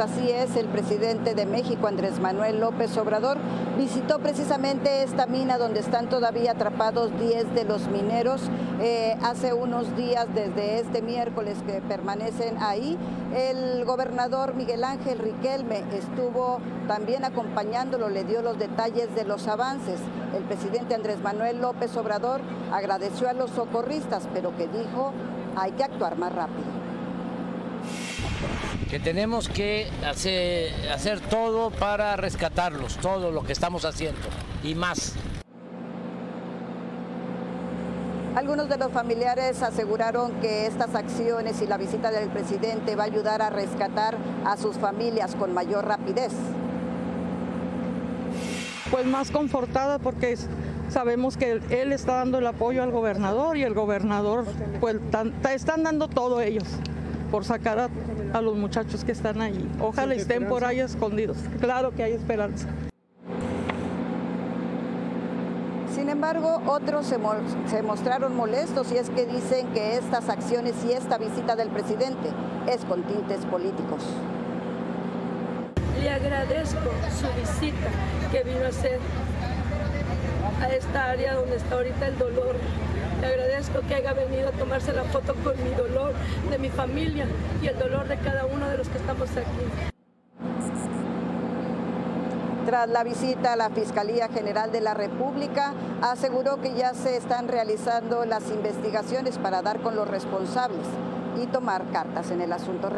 Así es, el presidente de México, Andrés Manuel López Obrador, visitó precisamente esta mina donde están todavía atrapados 10 de los mineros. Hace unos días, desde este miércoles, que permanecen ahí. El gobernador Miguel Ángel Riquelme estuvo también acompañándolo, le dio los detalles de los avances. El presidente Andrés Manuel López Obrador agradeció a los socorristas, pero que dijo, hay que actuar más rápido. Que tenemos que hacer todo para rescatarlos, todo lo que estamos haciendo y más. Algunos de los familiares aseguraron que estas acciones y la visita del presidente va a ayudar a rescatar a sus familias con mayor rapidez. Pues más confortada porque sabemos que él está dando el apoyo al gobernador y el gobernador pues están dando todo ellos por sacar a los muchachos que están ahí. Ojalá estén por ahí escondidos. Claro que hay esperanza. Sin embargo, otros se mostraron molestos y es que dicen que estas acciones y esta visita del presidente es con tintes políticos. Le agradezco su visita que vino a hacer a esta área donde está ahorita el dolor. Le agradezco que haya venido a tomarse la foto con mi dolor, de mi familia y el dolor de cada uno de los que estamos aquí. Tras la visita, la Fiscalía General de la República aseguró que ya se están realizando las investigaciones para dar con los responsables y tomar cartas en el asunto.